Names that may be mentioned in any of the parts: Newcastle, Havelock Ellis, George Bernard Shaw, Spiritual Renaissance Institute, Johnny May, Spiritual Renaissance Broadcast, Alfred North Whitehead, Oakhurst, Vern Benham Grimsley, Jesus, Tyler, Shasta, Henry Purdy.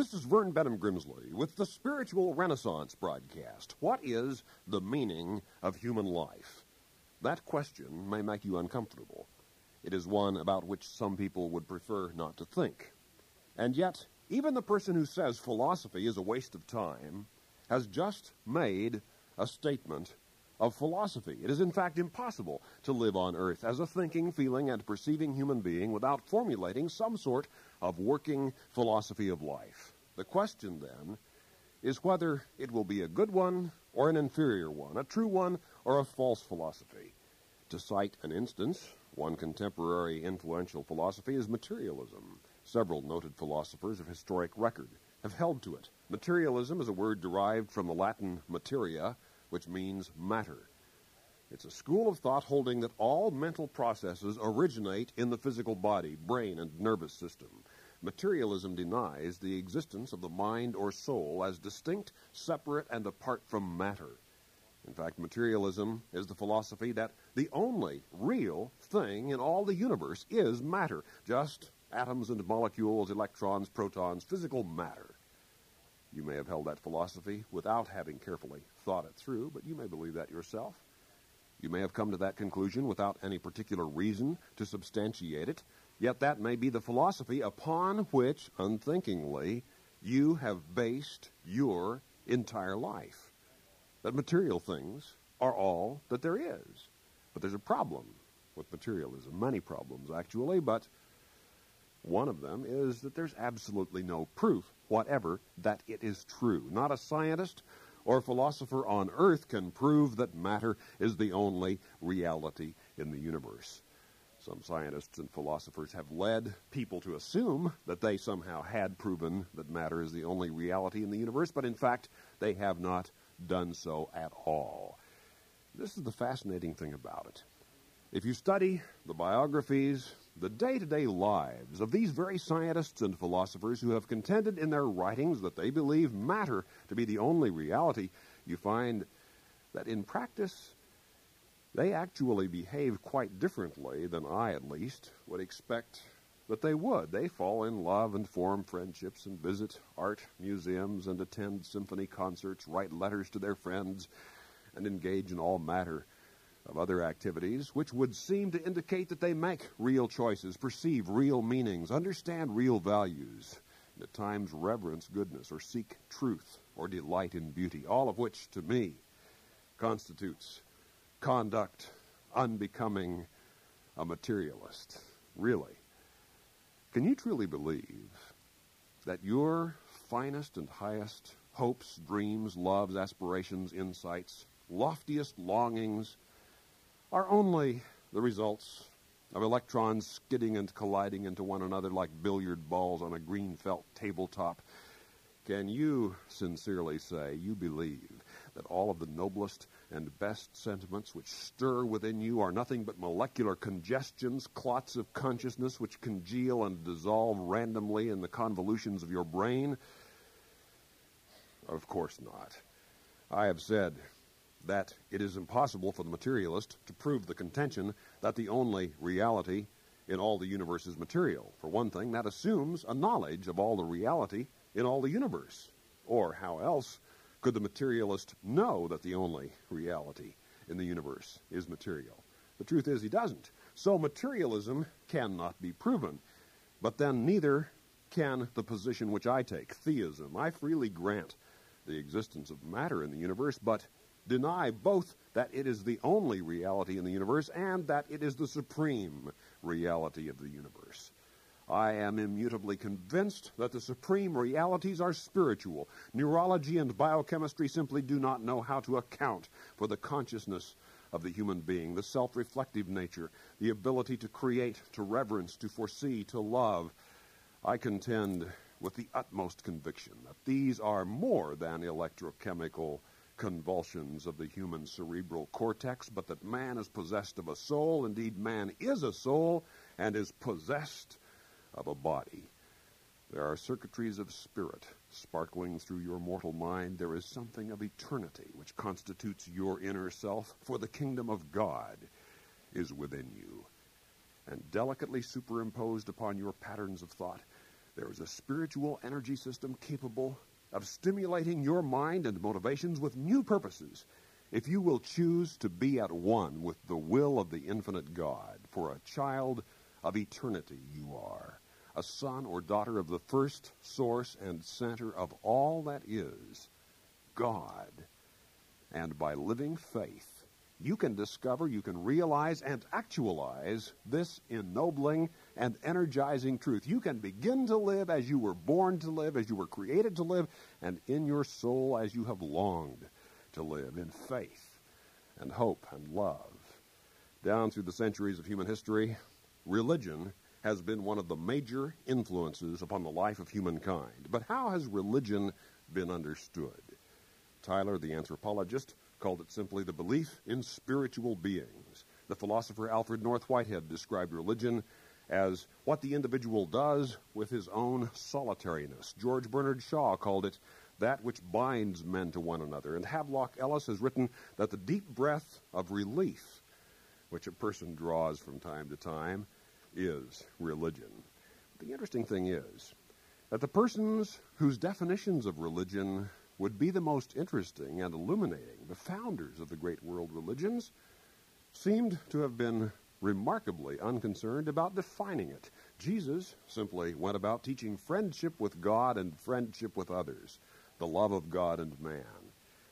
This is Vern Benham Grimsley with the Spiritual Renaissance Broadcast. What is the meaning of human life? That question may make you uncomfortable. It is one about which some people would prefer not to think. And yet, even the person who says philosophy is a waste of time has just made a statement of philosophy. It is in fact impossible to live on earth as a thinking, feeling, and perceiving human being without formulating some sort of working philosophy of life. The question then is whether it will be a good one or an inferior one, a true one or a false philosophy. To cite an instance, one contemporary influential philosophy is materialism. Several noted philosophers of historic record have held to it. Materialism is a word derived from the Latin materia, which means matter. It's a school of thought holding that all mental processes originate in the physical body, brain, and nervous system. Materialism denies the existence of the mind or soul as distinct, separate, and apart from matter. In fact, materialism is the philosophy that the only real thing in all the universe is matter, just atoms and molecules, electrons, protons, physical matter. You may have held that philosophy without having carefully thought it through, but you may believe that yourself. You may have come to that conclusion without any particular reason to substantiate it, yet that may be the philosophy upon which, unthinkingly, you have based your entire life. That material things are all that there is. But there's a problem with materialism, many problems actually, but one of them is that there's absolutely no proof whatever that it is true. Not a scientist or philosopher on earth can prove that matter is the only reality in the universe. Some scientists and philosophers have led people to assume that they somehow had proven that matter is the only reality in the universe, but in fact, they have not done so at all. This is the fascinating thing about it. If you study the biographies, the day-to-day lives of these very scientists and philosophers who have contended in their writings that they believe matter to be the only reality, you find that in practice, they actually behave quite differently than I, at least, would expect that they would. They fall in love and form friendships and visit art museums and attend symphony concerts, write letters to their friends, and engage in all matter of other activities, which would seem to indicate that they make real choices, perceive real meanings, understand real values, and at times reverence goodness or seek truth or delight in beauty, all of which, to me, constitutes conduct unbecoming a materialist. Really, can you truly believe that your finest and highest hopes, dreams, loves, aspirations, insights, loftiest longings, are only the results of electrons skidding and colliding into one another like billiard balls on a green felt tabletop? Can you sincerely say you believe that all of the noblest and best sentiments which stir within you are nothing but molecular congestions, clots of consciousness which congeal and dissolve randomly in the convolutions of your brain? Of course not. I have said that it is impossible for the materialist to prove the contention that the only reality in all the universe is material. For one thing, that assumes a knowledge of all the reality in all the universe. Or how else could the materialist know that the only reality in the universe is material? The truth is he doesn't. So materialism cannot be proven. But then neither can the position which I take, theism. I freely grant the existence of matter in the universe, but deny both that it is the only reality in the universe and that it is the supreme reality of the universe. I am immutably convinced that the supreme realities are spiritual. Neurology and biochemistry simply do not know how to account for the consciousness of the human being, the self-reflective nature, the ability to create, to reverence, to foresee, to love. I contend with the utmost conviction that these are more than electrochemical convulsions of the human cerebral cortex, but that man is possessed of a soul. Indeed, man is a soul and is possessed of a body. There are circuitries of spirit sparkling through your mortal mind. There is something of eternity which constitutes your inner self, for the kingdom of God is within you. And delicately superimposed upon your patterns of thought There is a spiritual energy system capable of stimulating your mind and motivations with new purposes if you will choose to be at one with the will of the infinite God. For a child of eternity you are, a son or daughter of the first source and center of all that is, God. And by living faith, you can discover, you can realize, and actualize this ennobling and energizing truth. You can begin to live as you were born to live, as you were created to live, and in your soul as you have longed to live, in faith and hope and love. Down through the centuries of human history, religion has been one of the major influences upon the life of humankind. But how has religion been understood? Tyler, the anthropologist, called it simply the belief in spiritual beings. The philosopher Alfred North Whitehead described religion as what the individual does with his own solitariness. George Bernard Shaw called it that which binds men to one another. And Havelock Ellis has written that the deep breath of relief, which a person draws from time to time, is religion. The interesting thing is that the persons whose definitions of religion would be the most interesting and illuminating, the founders of the great world religions, seemed to have been remarkably unconcerned about defining it. Jesus simply went about teaching friendship with God and friendship with others, the love of God and man.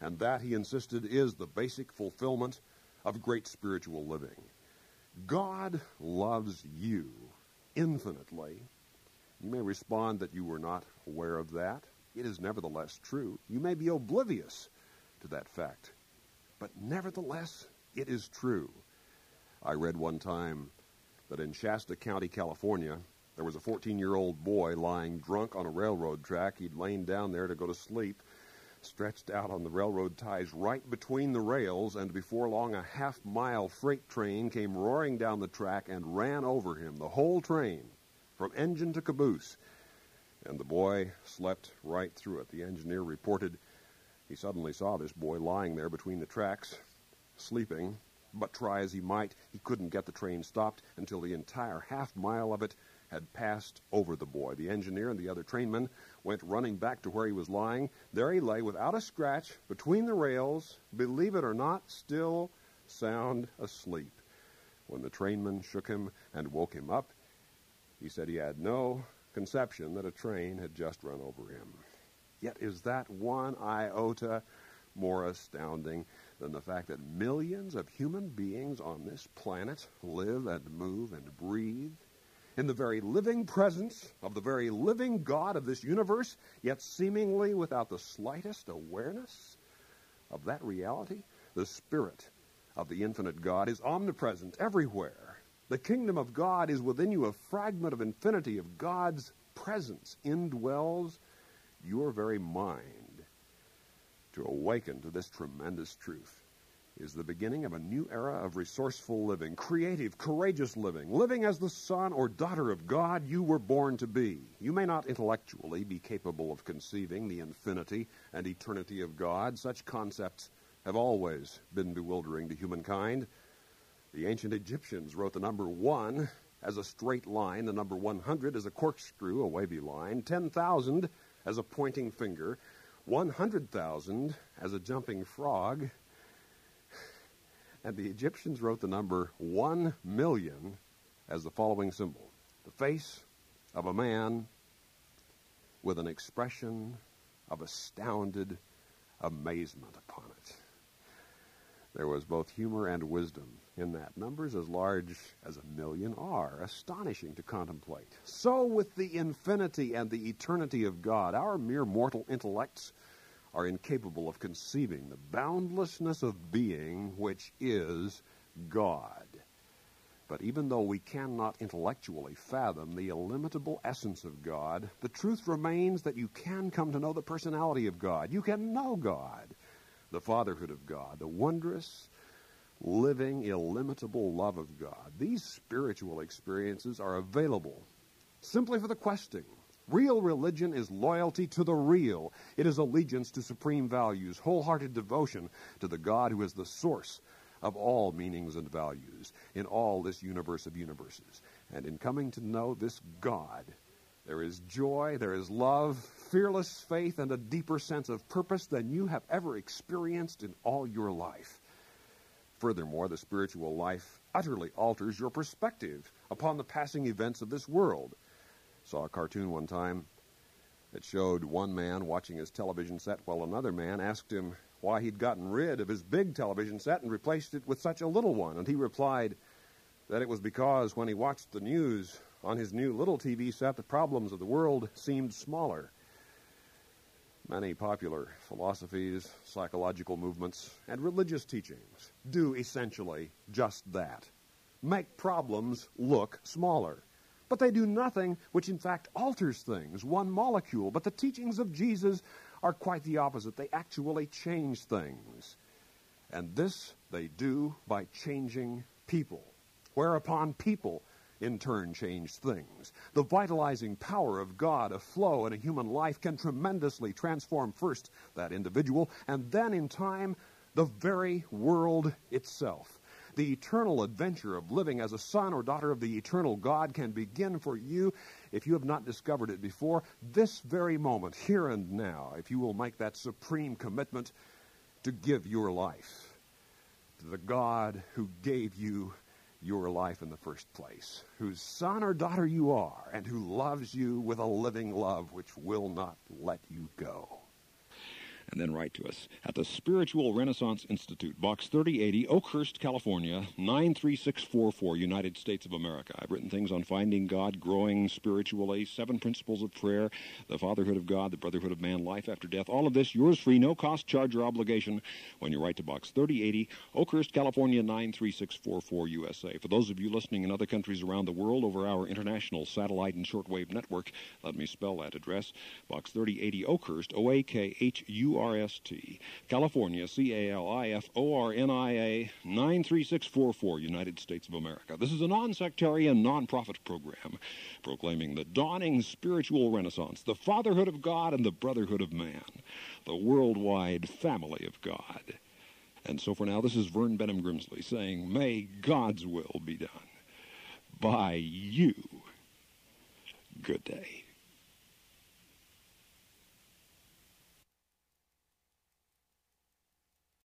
And that, he insisted, is the basic fulfillment of great spiritual living. God loves you infinitely. You may respond that you were not aware of that. It is nevertheless true. You may be oblivious to that fact, but nevertheless, it is true. I read one time that in Shasta County, California, there was a 14-year-old boy lying drunk on a railroad track. He'd lain down there to go to sleep, stretched out on the railroad ties right between the rails, and before long, a half-mile freight train came roaring down the track and ran over him, the whole train, from engine to caboose. And the boy slept right through it. The engineer reported he suddenly saw this boy lying there between the tracks, sleeping, but try as he might, he couldn't get the train stopped until the entire half-mile of it had passed over the boy. The engineer and the other trainmen went running back to where he was lying. There he lay without a scratch between the rails, believe it or not, still sound asleep. When the trainmen shook him and woke him up, he said he had no conception that a train had just run over him. Yet is that one iota more astounding than the fact that millions of human beings on this planet live and move and breathe in the very living presence of the very living God of this universe, yet seemingly without the slightest awareness of that reality? The Spirit of the infinite God is omnipresent everywhere. The kingdom of God is within you. A fragment of infinity of God's presence indwells your very mind. To awaken to this tremendous truth is the beginning of a new era of resourceful living, creative, courageous living, living as the son or daughter of God you were born to be. You may not intellectually be capable of conceiving the infinity and eternity of God. Such concepts have always been bewildering to humankind. The ancient Egyptians wrote the number 1 as a straight line, the number 100 as a corkscrew, a wavy line, 10,000 as a pointing finger, 100,000 as a jumping frog, and the Egyptians wrote the number 1,000,000 as the following symbol: the face of a man with an expression of astounded amazement upon it. There was both humor and wisdom in that. Numbers as large as 1,000,000 are astonishing to contemplate. So with the infinity and the eternity of God, our mere mortal intellects are incapable of conceiving the boundlessness of being, which is God. But even though we cannot intellectually fathom the illimitable essence of God, the truth remains that you can come to know the personality of God. You can know God, the fatherhood of God, the wondrous, living, illimitable love of God. These spiritual experiences are available simply for the questing. Real religion is loyalty to the real. It is allegiance to supreme values, wholehearted devotion to the God who is the source of all meanings and values in all this universe of universes. And in coming to know this God, There is joy, there is love, fearless faith, and a deeper sense of purpose than you have ever experienced in all your life. Furthermore, the spiritual life utterly alters your perspective upon the passing events of this world. I saw a cartoon one time that showed one man watching his television set while another man asked him why he'd gotten rid of his big television set and replaced it with such a little one. And he replied that it was because when he watched the news on his new little TV set, the problems of the world seemed smaller. Many popular philosophies, psychological movements, and religious teachings do essentially just that. Make problems look smaller. But they do nothing which in fact alters things one molecule. But the teachings of Jesus are quite the opposite. They actually change things. And this they do by changing people, whereupon people in turn change things. The vitalizing power of God, a flow in a human life, can tremendously transform first that individual and then in time the very world itself. The eternal adventure of living as a son or daughter of the eternal God can begin for you, if you have not discovered it before, this very moment, here and now, if you will make that supreme commitment to give your life to the God who gave you your life in the first place, whose son or daughter you are, and who loves you with a living love which will not let you go. And then write to us at the Spiritual Renaissance Institute, Box 3080, Oakhurst, California, 93644, United States of America. I've written things on finding God, growing spiritually, 7 principles of prayer, the fatherhood of God, the brotherhood of man, life after death. All of this, yours free, no cost, charge, or obligation when you write to Box 3080, Oakhurst, California, 93644, USA. For those of you listening in other countries around the world over our international satellite and shortwave network, let me spell that address, Box 3080, Oakhurst, O-A-K-H-U-R-S-T, California, C-A-L-I-F-O-R-N-I-A, 93644, United States of America. This is a non-sectarian, non-profit program proclaiming the dawning spiritual renaissance, the fatherhood of God and the brotherhood of man, the worldwide family of God. And so for now, this is Vern Benham Grimsley saying, may God's will be done by you. Good day.